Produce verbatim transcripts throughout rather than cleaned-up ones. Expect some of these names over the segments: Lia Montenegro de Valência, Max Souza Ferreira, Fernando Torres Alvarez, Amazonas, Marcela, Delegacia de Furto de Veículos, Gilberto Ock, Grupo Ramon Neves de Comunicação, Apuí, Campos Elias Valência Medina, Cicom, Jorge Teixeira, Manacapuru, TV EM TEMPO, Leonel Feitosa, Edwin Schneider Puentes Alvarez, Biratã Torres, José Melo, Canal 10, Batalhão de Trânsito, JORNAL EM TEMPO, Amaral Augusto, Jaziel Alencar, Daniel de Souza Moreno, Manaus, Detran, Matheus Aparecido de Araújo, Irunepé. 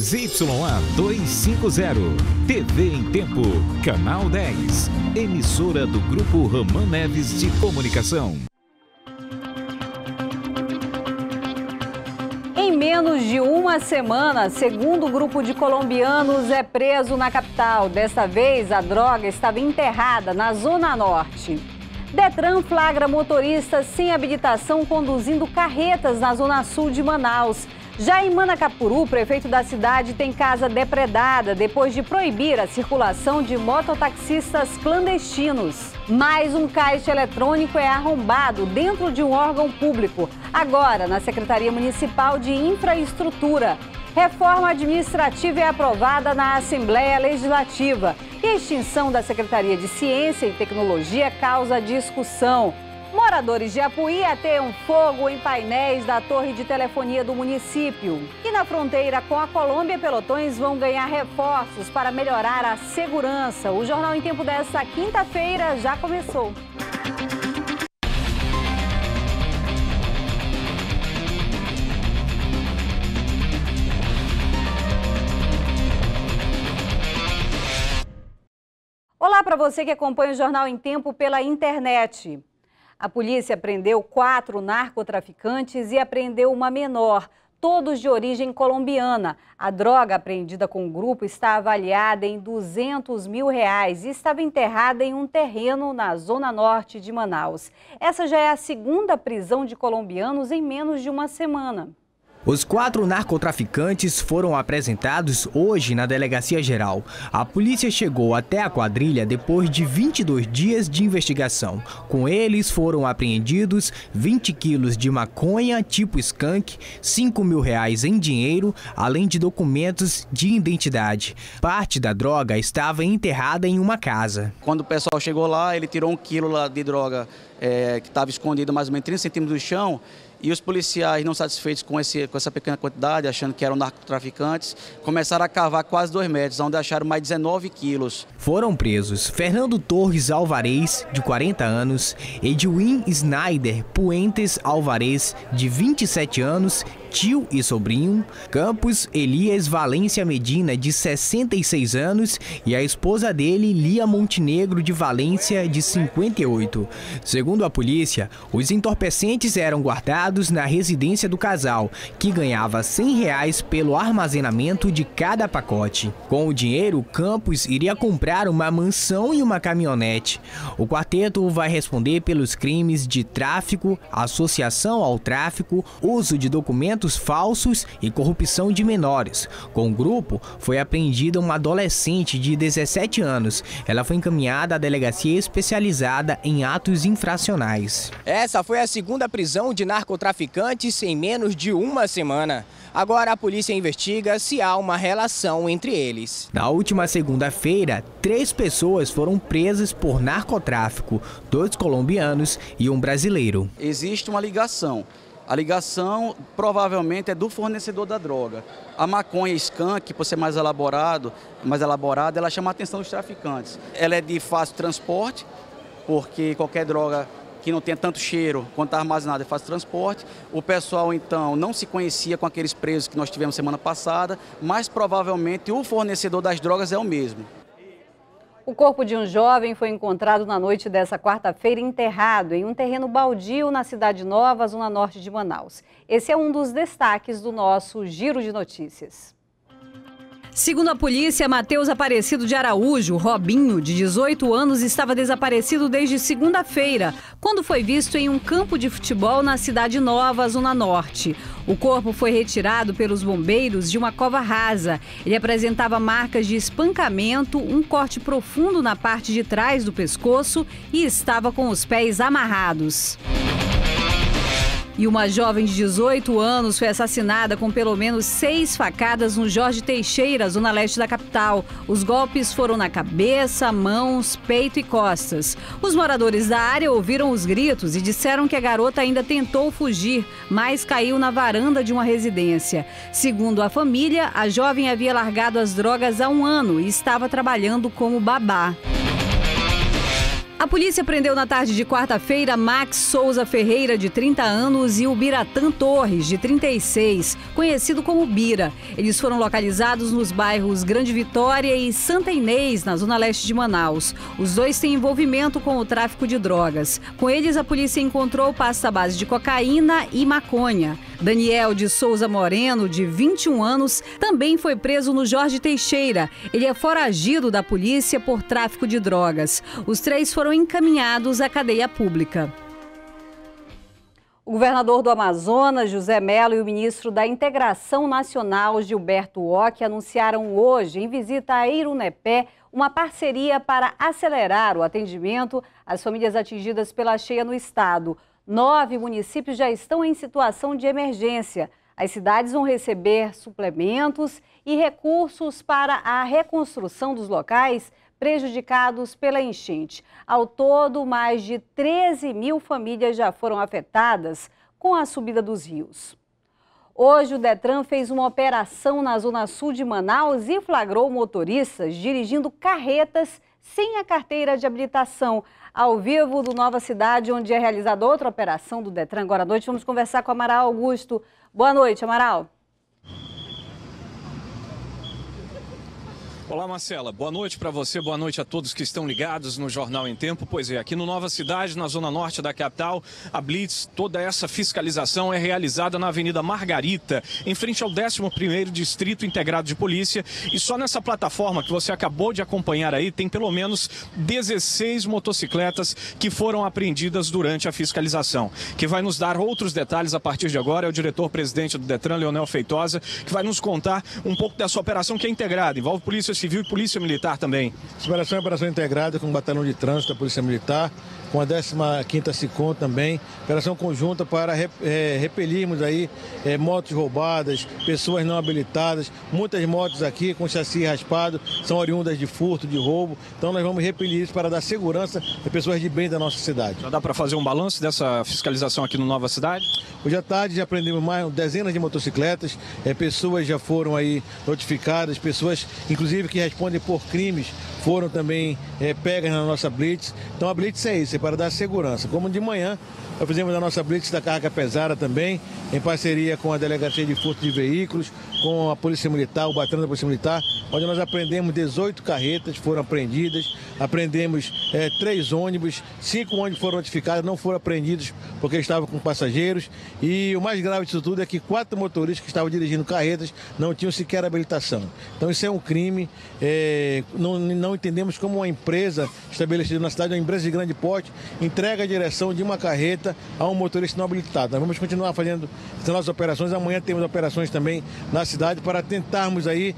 Z Y A duzentos e cinquenta, T V em Tempo, Canal dez, emissora do Grupo Ramon Neves de Comunicação. Em menos de uma semana, segundo grupo de colombianos é preso na capital. Desta vez, a droga estava enterrada na Zona Norte. Detran flagra motoristas sem habilitação conduzindo carretas na Zona Sul de Manaus. Já em Manacapuru, o prefeito da cidade tem casa depredada depois de proibir a circulação de mototaxistas clandestinos. Mais um caixa eletrônico é arrombado dentro de um órgão público, agora na Secretaria Municipal de Infraestrutura. Reforma administrativa é aprovada na Assembleia Legislativa e a extinção da Secretaria de Ciência e Tecnologia causa discussão. Moradores de Apuí ateiam fogo em painéis da torre de telefonia do município. E na fronteira com a Colômbia, pelotões vão ganhar reforços para melhorar a segurança. O Jornal em Tempo desta quinta-feira já começou. Olá para você que acompanha o Jornal em Tempo pela internet. A polícia prendeu quatro narcotraficantes e apreendeu uma menor, todos de origem colombiana. A droga apreendida com o grupo está avaliada em duzentos mil reais e estava enterrada em um terreno na Zona Norte de Manaus. Essa já é a segunda prisão de colombianos em menos de uma semana. Os quatro narcotraficantes foram apresentados hoje na Delegacia Geral. A polícia chegou até a quadrilha depois de vinte e dois dias de investigação. Com eles foram apreendidos vinte quilos de maconha tipo skunk, cinco mil reais em dinheiro, além de documentos de identidade. Parte da droga estava enterrada em uma casa. Quando o pessoal chegou lá, ele tirou um quilo lá de droga é, que estava escondido mais ou menos trinta centímetros do chão. E os policiais, não satisfeitos com, esse, com essa pequena quantidade, achando que eram narcotraficantes, começaram a cavar quase dois metros, onde acharam mais dezenove quilos. Foram presos Fernando Torres Alvarez, de quarenta anos, Edwin Schneider Puentes Alvarez, de vinte e sete anos, tio e sobrinho, Campos Elias Valência Medina, de sessenta e seis anos, e a esposa dele, Lia Montenegro de Valência, de cinquenta e oito. Segundo a polícia, os entorpecentes eram guardados na residência do casal, que ganhava cem reais pelo armazenamento de cada pacote. Com o dinheiro, Campos iria comprar uma mansão e uma caminhonete. O quarteto vai responder pelos crimes de tráfico, associação ao tráfico, uso de documentos falsos e corrupção de menores. Com o grupo, foi apreendida uma adolescente de dezessete anos. Ela foi encaminhada à delegacia especializada em atos infracionais. Essa foi a segunda prisão de narcotraficantes em menos de uma semana. Agora a polícia investiga se há uma relação entre eles. Na última segunda-feira, três pessoas foram presas por narcotráfico, dois colombianos e um brasileiro. Existe uma ligação. A ligação provavelmente é do fornecedor da droga. A maconha skunk, por ser mais elaborado, mais elaborada, ela chama a atenção dos traficantes. Ela é de fácil transporte, porque qualquer droga que não tenha tanto cheiro quanto está armazenada é fácil transporte. O pessoal, então, não se conhecia com aqueles presos que nós tivemos semana passada, mas provavelmente o fornecedor das drogas é o mesmo. O corpo de um jovem foi encontrado na noite dessa quarta-feira enterrado em um terreno baldio na Cidade Nova, Zona Norte de Manaus. Esse é um dos destaques do nosso Giro de Notícias. Segundo a polícia, Matheus Aparecido de Araújo, Robinho, de dezoito anos, estava desaparecido desde segunda-feira, quando foi visto em um campo de futebol na Cidade Nova, Zona Norte. O corpo foi retirado pelos bombeiros de uma cova rasa. Ele apresentava marcas de espancamento, um corte profundo na parte de trás do pescoço e estava com os pés amarrados. E uma jovem de dezoito anos foi assassinada com pelo menos seis facadas no Jorge Teixeira, zona leste da capital. Os golpes foram na cabeça, mãos, peito e costas. Os moradores da área ouviram os gritos e disseram que a garota ainda tentou fugir, mas caiu na varanda de uma residência. Segundo a família, a jovem havia largado as drogas há um ano e estava trabalhando como babá. A polícia prendeu na tarde de quarta-feira Max Souza Ferreira, de trinta anos, e o Biratã Torres, de trinta e seis, conhecido como Bira. Eles foram localizados nos bairros Grande Vitória e Santa Inês, na zona leste de Manaus. Os dois têm envolvimento com o tráfico de drogas. Com eles, a polícia encontrou pasta base de cocaína e maconha. Daniel de Souza Moreno, de vinte e um anos, também foi preso no Jorge Teixeira. Ele é foragido da polícia por tráfico de drogas. Os três foram encaminhados à cadeia pública. O governador do Amazonas, José Melo, e o ministro da Integração Nacional, Gilberto Ock, anunciaram hoje, em visita a Irunepé, uma parceria para acelerar o atendimento às famílias atingidas pela cheia no estado. Nove municípios já estão em situação de emergência. As cidades vão receber suplementos e recursos para a reconstrução dos locais prejudicados pela enchente. Ao todo, mais de treze mil famílias já foram afetadas com a subida dos rios. Hoje, o Detran fez uma operação na zona sul de Manaus e flagrou motoristas dirigindo carretas sem a carteira de habilitação. Ao vivo do Nova Cidade, onde é realizada outra operação do Detran. Agora à noite, vamos conversar com Amaral Augusto. Boa noite, Amaral. Olá, Marcela. Boa noite para você, boa noite a todos que estão ligados no Jornal em Tempo. Pois é, aqui no Nova Cidade, na zona norte da capital, a blitz, toda essa fiscalização é realizada na Avenida Margarita, em frente ao décimo primeiro Distrito Integrado de Polícia. E só nessa plataforma que você acabou de acompanhar aí, tem pelo menos dezesseis motocicletas que foram apreendidas durante a fiscalização. Quem vai nos dar outros detalhes a partir de agora é o diretor-presidente do Detran, Leonel Feitosa, que vai nos contar um pouco dessa operação que é integrada, envolve polícias Civil e Polícia Militar também. Essa operação é uma operação integrada com o Batalhão de Trânsito da Polícia Militar, com a décima quinta Cicom também, operação conjunta para rep, é, repelirmos aí é, motos roubadas, pessoas não habilitadas, muitas motos aqui com chassi raspado, são oriundas de furto, de roubo, então nós vamos repelir isso para dar segurança a pessoas de bem da nossa cidade. Já dá para fazer um balanço dessa fiscalização aqui no Nova Cidade? Hoje à tarde já prendemos mais dezenas de motocicletas, é, pessoas já foram aí notificadas, pessoas inclusive que respondem por crimes foram também é, pegas na nossa blitz, então a blitz é isso, é para dar segurança. Como de manhã, nós fizemos a nossa blitz da carga pesada também, em parceria com a Delegacia de Furto de Veículos, com a Polícia Militar, o Batalhão da Polícia Militar, onde nós apreendemos dezoito carretas, foram apreendidas, apreendemos é, três ônibus, cinco ônibus foram notificados, não foram apreendidos porque estavam com passageiros, e o mais grave disso tudo é que quatro motoristas que estavam dirigindo carretas não tinham sequer habilitação. Então isso é um crime, é, não, não entendemos como uma empresa estabelecida na cidade, uma empresa de grande porte, entrega a direção de uma carreta a um motorista não habilitado. Nós vamos continuar fazendo as nossas operações, amanhã temos operações também na cidade para tentarmos aí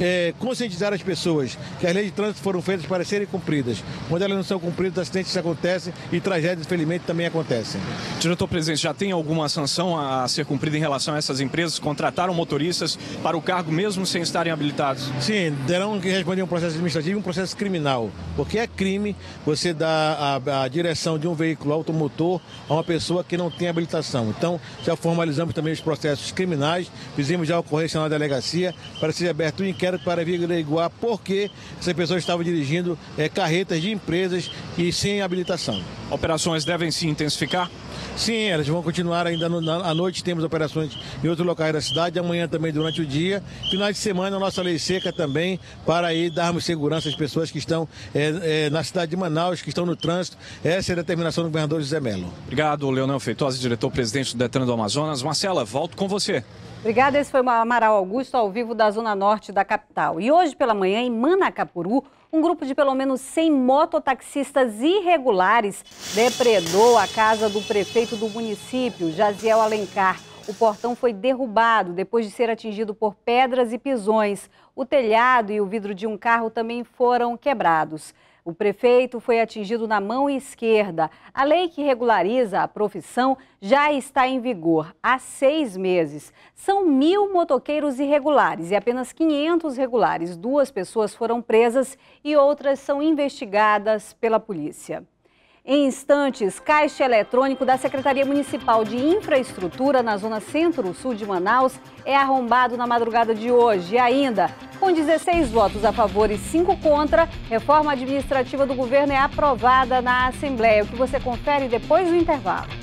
É, conscientizar as pessoas que as leis de trânsito foram feitas para serem cumpridas. Quando elas não são cumpridas, acidentes acontecem e tragédias, infelizmente, também acontecem. Diretor-presidente, já tem alguma sanção a ser cumprida em relação a essas empresas que contrataram motoristas para o cargo mesmo sem estarem habilitados? Sim, terão que responder um processo administrativo e um processo criminal, porque é crime você dar a, a direção de um veículo automotor a uma pessoa que não tem habilitação. Então, já formalizamos também os processos criminais, fizemos já ocorrência na delegacia para ser aberto o inquérito para averiguar por que essas pessoas estavam dirigindo é, carretas de empresas e sem habilitação. Operações devem se intensificar? Sim, elas vão continuar ainda no, na, à noite, temos operações em outros locais da cidade, amanhã também durante o dia, final de semana a nossa lei seca também, para aí darmos segurança às pessoas que estão é, é, na cidade de Manaus, que estão no trânsito. Essa é a determinação do governador José Melo. Obrigado, Leonel Feitosa, diretor-presidente do Detran do Amazonas. Marcela, volto com você. Obrigada, esse foi o Amaral Augusto, ao vivo da zona norte da capital. E hoje pela manhã, em Manacapuru, um grupo de pelo menos cem mototaxistas irregulares depredou a casa do prefeito do município, Jaziel Alencar. O portão foi derrubado depois de ser atingido por pedras e pisões. O telhado e o vidro de um carro também foram quebrados. O prefeito foi atingido na mão esquerda. A lei que regulariza a profissão já está em vigor há seis meses. São mil motoqueiros irregulares e apenas quinhentos regulares. Duas pessoas foram presas e outras são investigadas pela polícia. Em instantes, caixa eletrônico da Secretaria Municipal de Infraestrutura na zona centro-sul de Manaus é arrombado na madrugada de hoje. E ainda, Com dezesseis votos a favor e cinco contra, reforma administrativa do governo é aprovada na Assembleia, o que você confere depois do intervalo.